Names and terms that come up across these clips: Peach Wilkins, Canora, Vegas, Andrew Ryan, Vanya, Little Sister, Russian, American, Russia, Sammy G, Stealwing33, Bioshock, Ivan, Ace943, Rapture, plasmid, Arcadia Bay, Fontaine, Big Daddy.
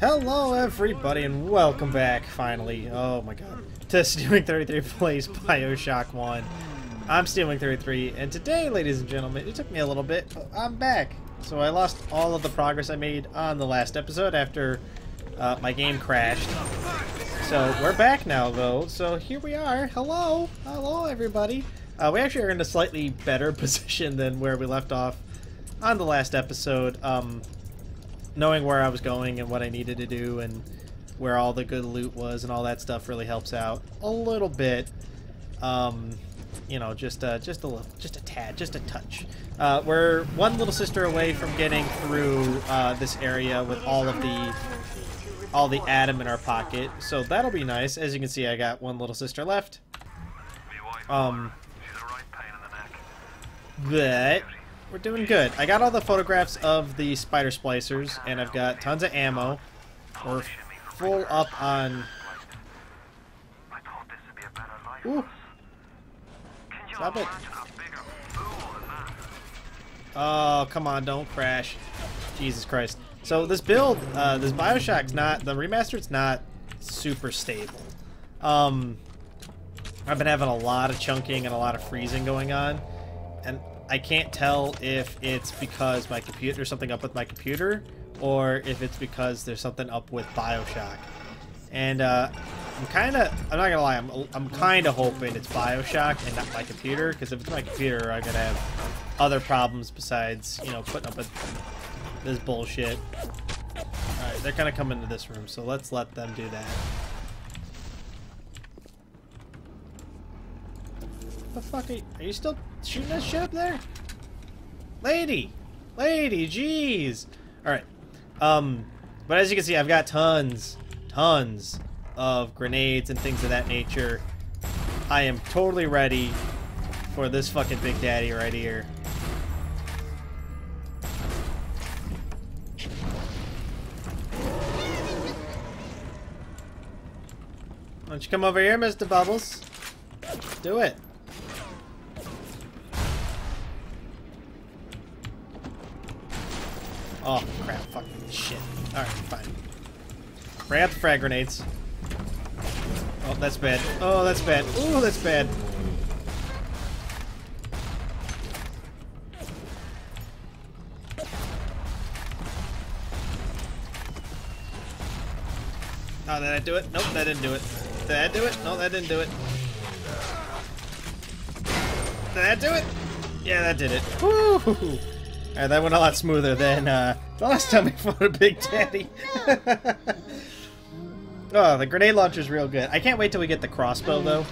Hello everybody and welcome back, finally. Oh my god. To Stealwing33 plays Bioshock 1. I'm Stealwing33 and today, ladies and gentlemen, it took me a little bit, but I'm back. So I lost all of the progress I made on the last episode after my game crashed. So we're back now though, so here we are. Hello! Hello everybody! We actually are in a slightly better position than where we left off on the last episode. Knowing where I was going and what I needed to do and where all the good loot was and all that stuff really helps out a little bit. You know, just a touch. We're one little sister away from getting through this area with all the atom in our pocket, so that'll be nice. As you can see, I got one little sister left. But we're doing good. I got all the photographs of the spider splicers, and I've got tons of ammo. We're full up on... Ooh! Stop it. Oh, come on, don't crash. Jesus Christ. So this build, this Bioshock's not... The remastered's not super stable. I've been having a lot of chunking and a lot of freezing going on, and I can't tell if it's because my computer, there's something up with my computer, or if it's because there's something up with Bioshock. And I'm not gonna lie, I'm kind of hoping it's Bioshock and not my computer, because if it's my computer, I'm gonna have other problems besides, you know, putting up with this bullshit. All right, they're kind of coming to this room, so let's let them do that. The fuck are you still shooting that shit up there? Lady, jeez. Alright. But as you can see, I've got tons of grenades and things of that nature. I am totally ready for this fucking big daddy right here. Why don't you come over here, Mr. Bubbles? Let's do it. Oh, crap. Fucking shit. Alright, fine. Bring out the frag grenades. Oh, that's bad. Oh, that's bad. Ooh, that's bad. Oh, did I do it? Nope, that didn't do it. Did I do it? No, that didn't do it. Did that do it? Yeah, that did it. Woo! Alright, that went a lot smoother than the last time we fought a Big Daddy. Oh, the grenade launcher's real good. I can't wait till we get the crossbow, though.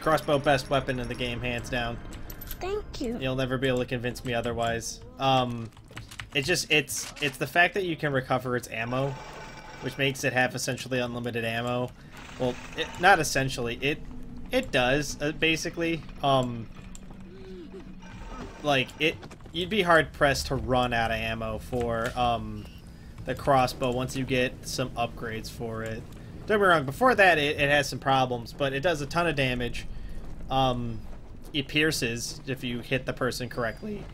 Crossbow, best weapon in the game, hands down. Thank you. You'll never be able to convince me otherwise. It's just, it's the fact that you can recover its ammo, which makes it have essentially unlimited ammo. Well, not essentially. It does, basically. You'd be hard-pressed to run out of ammo for the crossbow once you get some upgrades for it. Don't be wrong, before that it has some problems, but it does a ton of damage. It pierces if you hit the person correctly.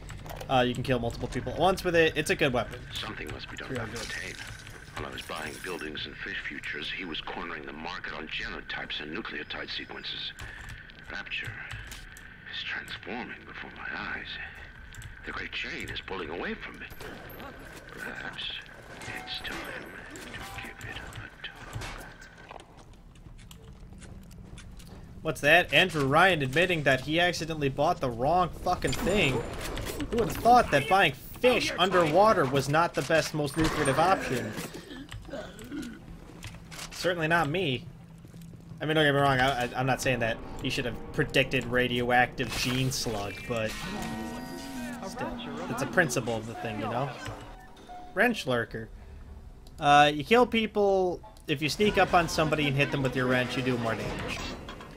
You can kill multiple people at once with it. It's a good weapon. Something must be done about Fontaine. While I was buying buildings and fish futures, he was cornering the market on genotypes and nucleotide sequences. Rapture is transforming before my eyes. The great chain is pulling away from it. Perhaps it's time to give it a tug. What's that? Andrew Ryan admitting that he accidentally bought the wrong fucking thing. Who would have thought that buying fish underwater was not the best, most lucrative option? Certainly not me. I mean, don't get me wrong, I'm not saying that he should have predicted radioactive gene slug, but... It's a principle of the thing, you know? Wrench lurker. You kill people. If you sneak up on somebody and hit them with your wrench, you do more damage.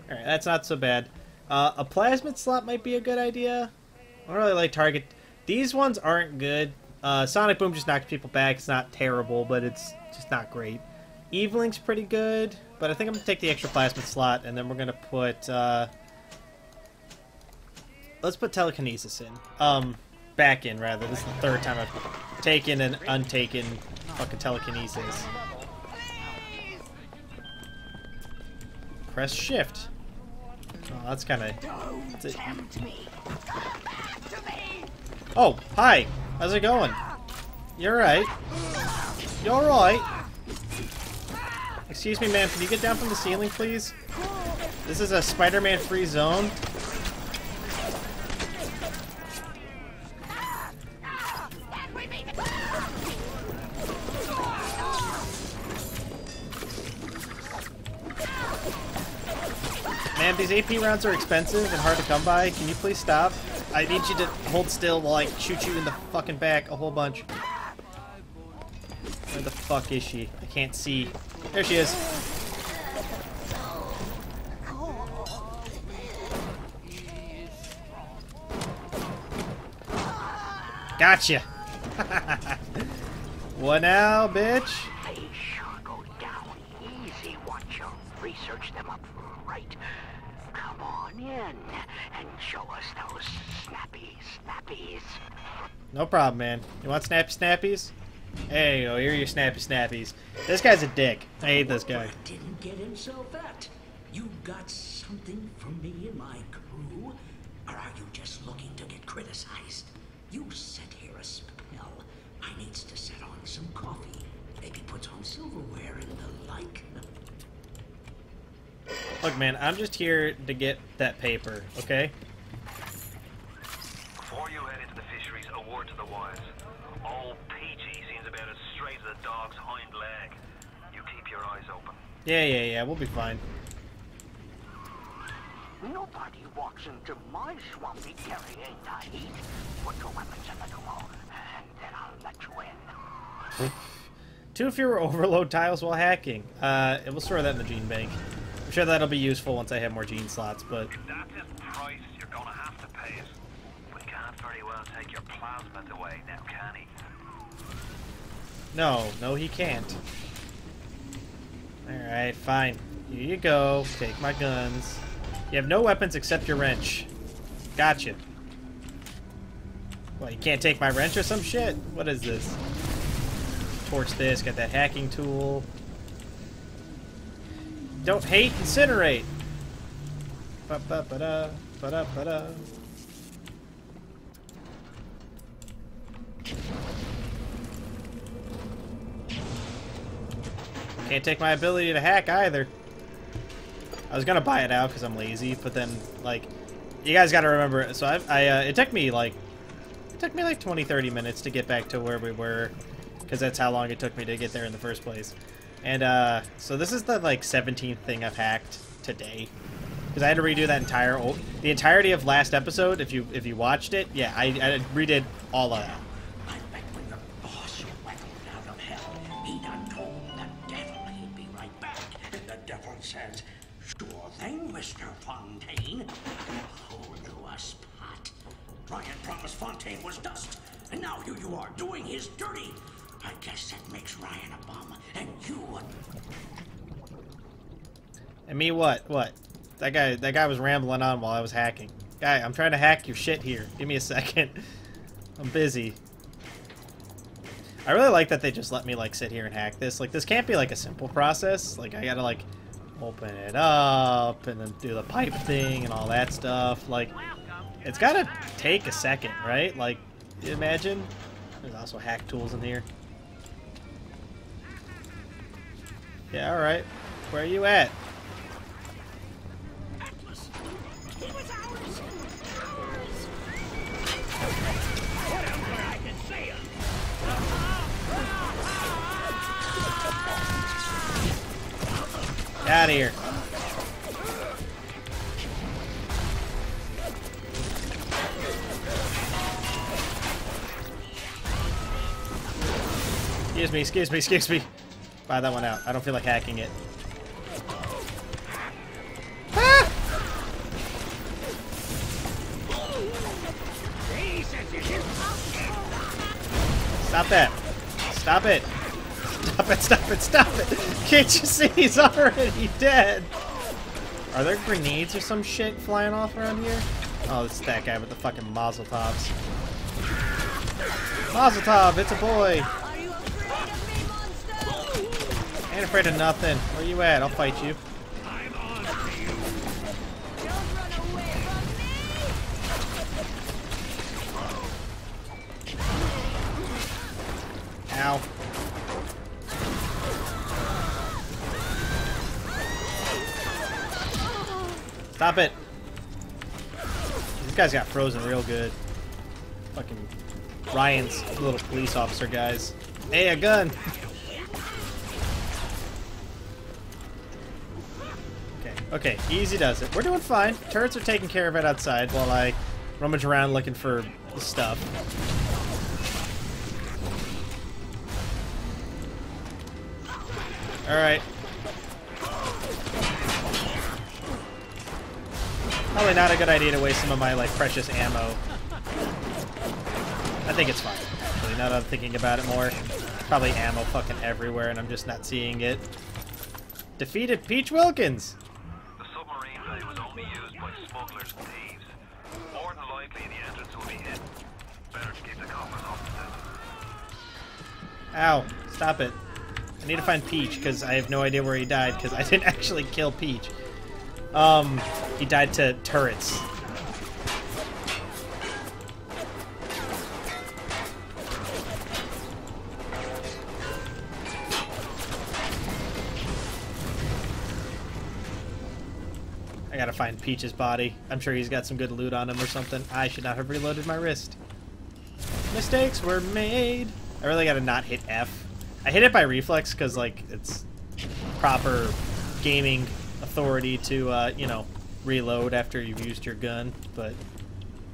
Alright, that's not so bad. A plasmid slot might be a good idea. I don't really like target. These ones aren't good. Sonic Boom just knocks people back. It's not terrible, but it's just not great. Evelink's pretty good, but I think I'm going to take the extra plasmid slot, and then we're going to put... Let's put telekinesis in. Back in, rather. This is the third time I've taken and untaken Fucking telekinesis. Press shift. Oh, that's kind of... Don't tempt me. Come back to me. Oh, hi. How's it going? You're right. You're all right. Excuse me, man. Can you get down from the ceiling, please? This is a Spider-Man free zone. Man, these AP rounds are expensive and hard to come by. Can you please stop? I need you to hold still while I shoot you in the fucking back a whole bunch. Where the fuck is she? I can't see. There she is. Gotcha. What now, bitch? They sure go down easy. Watch out. Research them up right. Come on in and show us those snappy snappies. No problem, man. You want snappy snappies? Hey, oh, here are your snappy snappies. This guy's a dick. I hate this guy. Didn't get himself at. You got something from me and my crew, or are you just looking to get criticized? You set here a spell. I needs to set on some coffee. Maybe put on silverware and the like. Look, man, I'm just here to get that paper, okay? Before you head into the fisheries, a word to the wise. Old PG seems about as straight as a dog's hind leg. You keep your eyes open. Yeah, we'll be fine. Nobody walks into my swampy carrying the heat. Put your weapons in the door, and then I'll let you in. 2 fewer overload tiles while hacking. We'll store that in the gene bank. I'm sure that'll be useful once I have more gene slots, but... That's the price you're gonna have to pay it. We can't very well take your plasmid away now, can he? No, he can't. Alright, fine. Here you go. Take my guns. You have no weapons except your wrench. Gotcha. Well, you can't take my wrench or some shit? What is this? Torch this, get that hacking tool. Don't hate, incinerate. Ba-ba-ba-da, ba-da-ba-da. Can't take my ability to hack either. I was gonna buy it out because I'm lazy, but then, like, you guys gotta remember. So it took me like 20-30 minutes to get back to where we were, because that's how long it took me to get there in the first place. And, so this is the, like, 17th thing I've hacked today. Because I had to redo that entire the entirety of last episode, if you watched it. Yeah, I redid all of that. I bet when your boss waggled out of hell, he done told the devil he'd be right back. And the devil says, sure thing, Mr. Fontaine. Hold you a spot. Ryan promised Fontaine was dust, and now you are doing his dirty. I guess that makes Ryan a bum, and you... And me what? What? That guy was rambling on while I was hacking. Guy, I'm trying to hack your shit here. Give me a second. I'm busy. I really like that they just let me, like, sit here and hack this. Like, this can't be, like, a simple process. Like, I gotta, like, open it up and then do the pipe thing and all that stuff. Like, it's gotta take a second, right? Like, imagine. There's also hack tools in here. Yeah, alright. Where are you at? Get out of here. Excuse me. Buy that one out. I don't feel like hacking it. Ah! Stop that. Stop it. Stop it. Can't you see he's already dead? Are there grenades or some shit flying off around here? Oh, it's that guy with the fucking Mazel Tovs. Mazel Tov, it's a boy. Ain't afraid of nothing. Where you at? I'll fight you. I'm on to you. Don't run away from me. Ow. Stop it! These guys got frozen real good. Fucking Ryan's little police officer guys. Hey, a gun! Okay, okay, easy does it. We're doing fine. Turrets are taking care of it outside while I rummage around looking for the stuff. Alright. Probably not a good idea to waste some of my like precious ammo. I think it's fine. Actually, now that I'm thinking about it more, probably ammo fucking everywhere, and I'm just not seeing it. Defeated Peach Wilkins. The submarine bay was only used by smugglers and thieves. More than likely, the entrance will be hidden. Better to keep the coppers off the Ow! Stop it! I need to find Peach because I have no idea where he died because I didn't actually kill Peach. He died to turrets. I gotta find Peach's body. I'm sure he's got some good loot on him or something. I should not have reloaded my wrist. Mistakes were made. I really gotta not hit F. I hit it by reflex because, like, it's proper gaming authority to, you know, reload after you've used your gun, but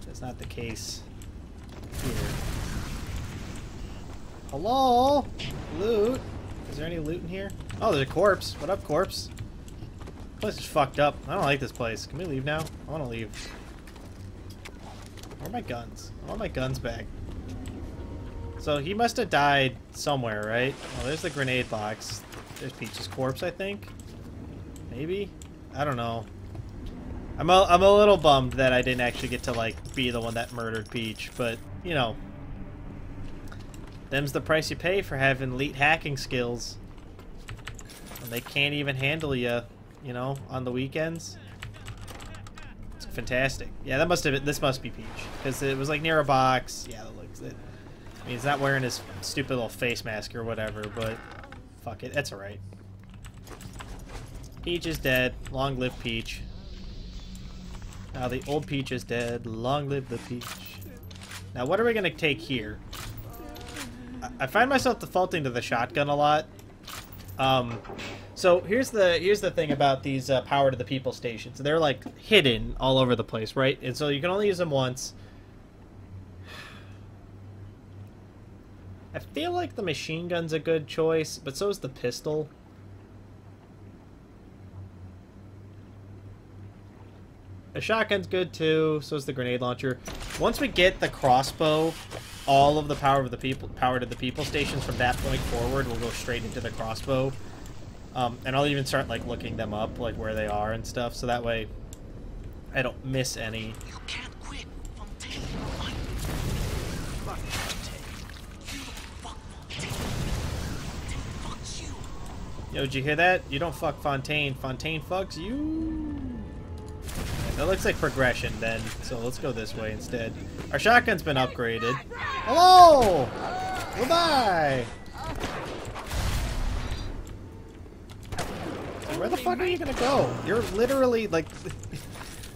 that's not the case here. Hello? Loot? Is there any loot in here? Oh, there's a corpse. What up, corpse? This place is fucked up. I don't like this place. Can we leave now? I want to leave. Where are my guns? I want my guns back. So he must have died somewhere, right? Oh, there's the grenade box. There's Peach's corpse, I think. Maybe? I don't know. I'm a little bummed that I didn't actually get to, like, be the one that murdered Peach, but, you know. Them's the price you pay for having elite hacking skills. And they can't even handle you, you know, on the weekends. It's fantastic. Yeah, that must have been, this must be Peach. Because it was, like, near a box. Yeah, that looks it. I mean, he's not wearing his stupid little face mask or whatever, but fuck it. That's alright. Peach is dead. Long live Peach. Now the old Peach is dead. Long live the Peach. Now what are we going to take here? I find myself defaulting to the shotgun a lot. So here's the thing about these power to the people stations. They're like hidden all over the place, right? And so you can only use them once. I feel like the machine gun's a good choice, but so is the pistol. The shotgun's good too, so is the grenade launcher. Once we get the crossbow, all of the power to the people stations from that point forward will go straight into the crossbow. And I'll even start like looking them up, like where they are and stuff, so that way I don't miss any. You can't quit, Fontaine. Fuck Fontaine. Fuck Fontaine. Yo, did you hear that? You don't fuck Fontaine. Fontaine fucks you. That looks like progression then, so let's go this way instead. Our shotgun's been upgraded. Hello! Goodbye! Where the fuck are you gonna go? You're literally, like...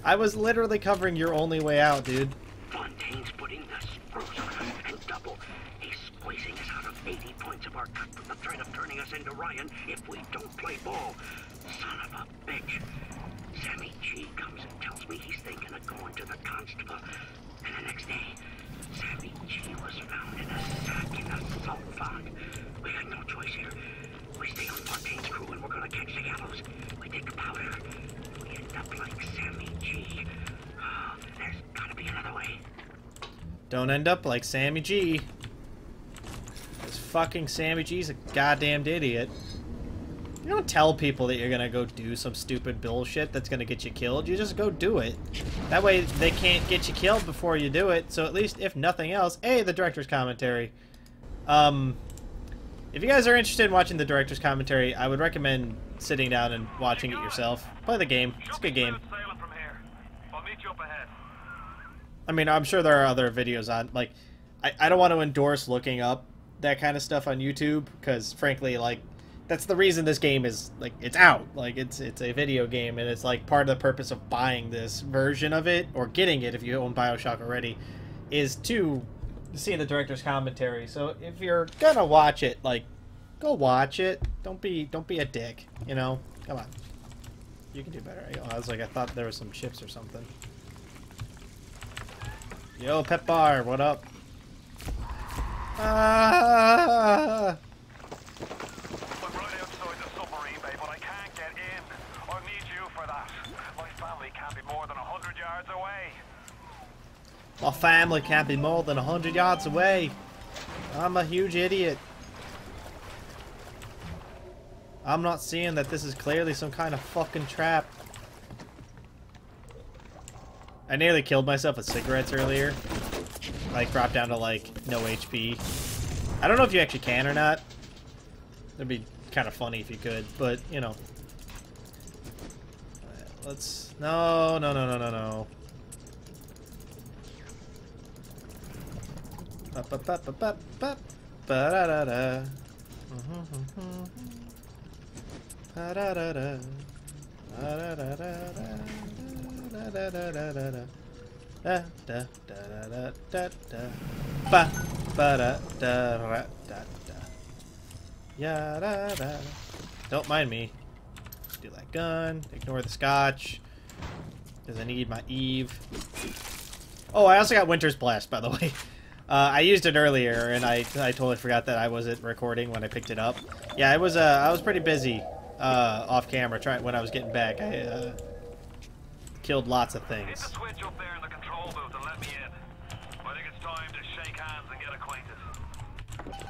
I was literally covering your only way out, dude. Fontaine's putting the spruce on us and double. He's squeezing us out of 80 points of our cut with the threat of turning us into Ryan if we don't play ball. Son of a bitch. Sammy G comes and tells me he's thinking of going to the constable. And the next day, Sammy G was found in a sack in a salt pond. We had no choice here. We stay on Fontaine's crew and we're gonna catch the gallows. We take the powder. We end up like Sammy G. Oh, there's gotta be another way. Don't end up like Sammy G. This fucking Sammy G's a goddamn idiot. You don't tell people that you're gonna go do some stupid bullshit that's gonna get you killed. You just go do it. That way they can't get you killed before you do it. So at least, if nothing else, hey, the director's commentary. If you guys are interested in watching the director's commentary, I would recommend sitting down and watching it yourself. Play the game. It's a good game. I mean, I'm sure there are other videos on, like, I don't want to endorse looking up that kind of stuff on YouTube, because frankly, like, that's the reason this game is, like, it's out. Like, it's a video game, and it's, like, part of the purpose of buying this version of it, or getting it if you own Bioshock already, is to see the director's commentary. So if you're gonna watch it, like, go watch it. Don't be a dick, you know? Come on. You can do better. I was like, I thought there was some chips or something. Yo, Pep Bar, what up? Ah! I'm right outside the submarine bay, but I can't get in. I need you for that. My family can't be more than 100 yards away. My family can't be more than 100 yards away. I'm a huge idiot. I'm not seeing that this is clearly some kind of fucking trap. I nearly killed myself with cigarettes earlier. Like, dropped down to, like, no HP. I don't know if you actually can or not. That'd be kind of funny if you could, but, you know. Let's... No. Don't mind me. Do that gun. Ignore the scotch. Because I need my Eve. Oh, I also got Winter's Blast, by the way. I used it earlier, and I totally forgot that I wasn't recording when I picked it up. Yeah, it was I was pretty busy off camera when I was getting back. I killed lots of things. Hit the switch up there in the control booth and let me in. I think it's time to shake hands and get acquainted.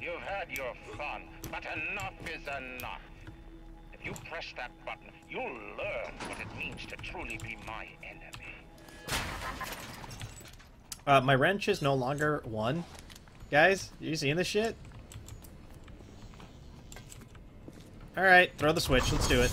You've had your fun, but enough is enough. If you press that button, you'll learn what it means to truly be my enemy. My wrench is no longer one. Guys, you seeing this shit? Alright, throw the switch. Let's do it.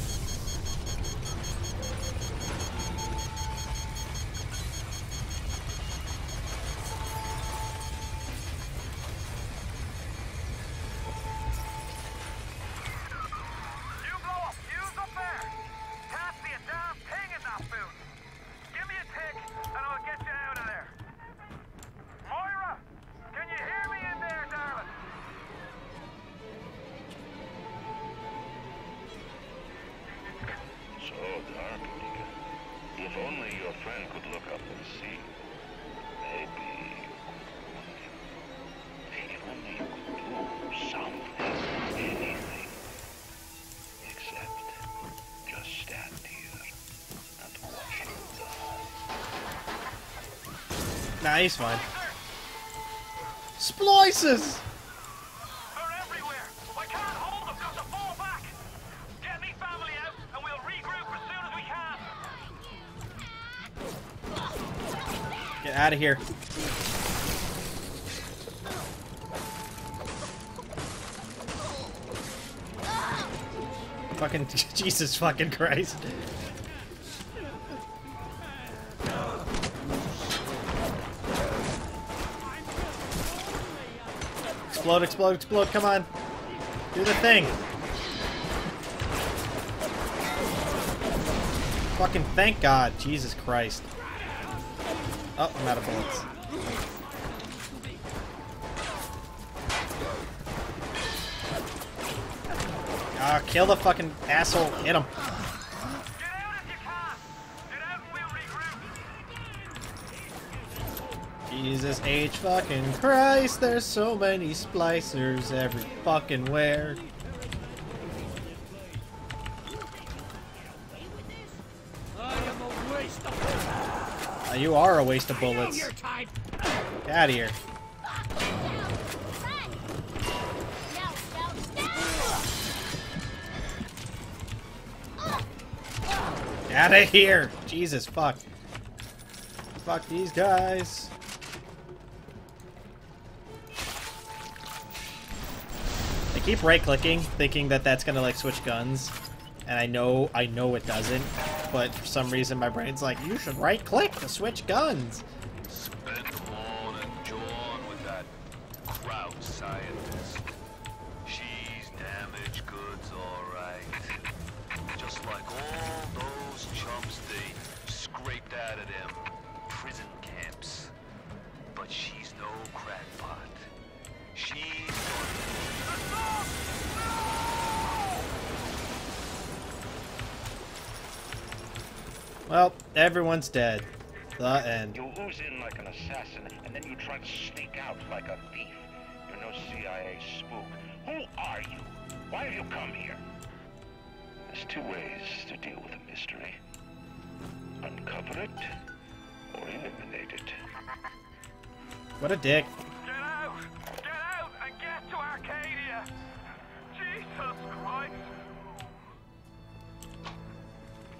Nah, he's fine. Splices! They're everywhere. I can't hold them, got to fall back. Get me family out and we'll regroup as soon as we can. Get out of here. Fucking Jesus fucking Christ. Explode, explode, explode, come on. Do the thing. Fucking thank God. Jesus Christ. Oh, I'm out of bullets. Ah, kill the fucking asshole. Hit him. Jesus H fucking Christ, there's so many splicers every fucking where. You are a waste of bullets. Get out of here. Get out of here. Jesus fuck. Fuck these guys. I keep right-clicking, thinking that that's gonna like switch guns, and I know it doesn't, but for some reason my brain's like, you should right-click to switch guns. Spend all and John with that crowd scientist. She's damaged goods, all right. Just like all those chumps they scraped out of them prison camps, but she's no crackpot. She's well, everyone's dead. The end. You ooze in like an assassin, and then you try to sneak out like a thief. You're no CIA spook. Who are you? Why have you come here? There's two ways to deal with a mystery. Uncover it, or eliminate it. What a dick. Get out! Get out and get to Arcadia! Jesus Christ!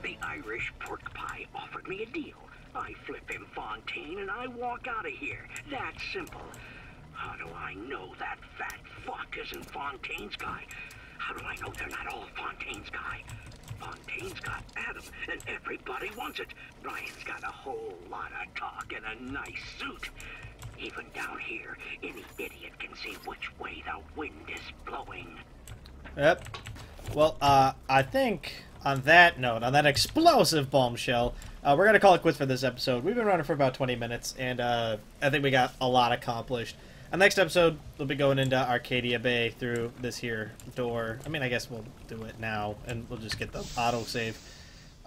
The Irish pork pie offered me a deal. I flip him, Fontaine, and I walk out of here. That simple. How do I know that fat fuck isn't Fontaine's guy? How do I know they're not all Fontaine's guy? Fontaine's got Adam, and everybody wants it. Ryan's got a whole lot of talk and a nice suit. Even down here, any idiot can see which way the wind is blowing. Yep. Well, I think... on that note, on that explosive bombshell, we're going to call it quits for this episode. We've been running for about 20 minutes, and I think we got a lot accomplished. And next episode, we'll be going into Arcadia Bay through this here door. I mean, I guess we'll do it now, and we'll just get the autosave.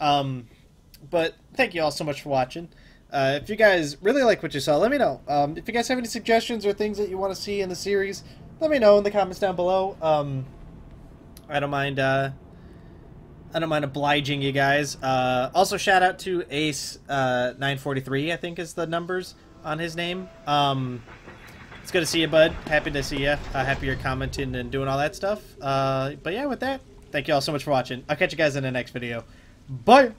But thank you all so much for watching. If you guys really like what you saw, let me know. If you guys have any suggestions or things that you want to see in the series, let me know in the comments down below. I don't mind obliging you guys. Also, shout out to Ace943, I think is the numbers on his name. It's good to see you, bud. Happy to see you. Happy you're commenting and doing all that stuff. But yeah, with that, thank you all so much for watching. I'll catch you guys in the next video. Bye!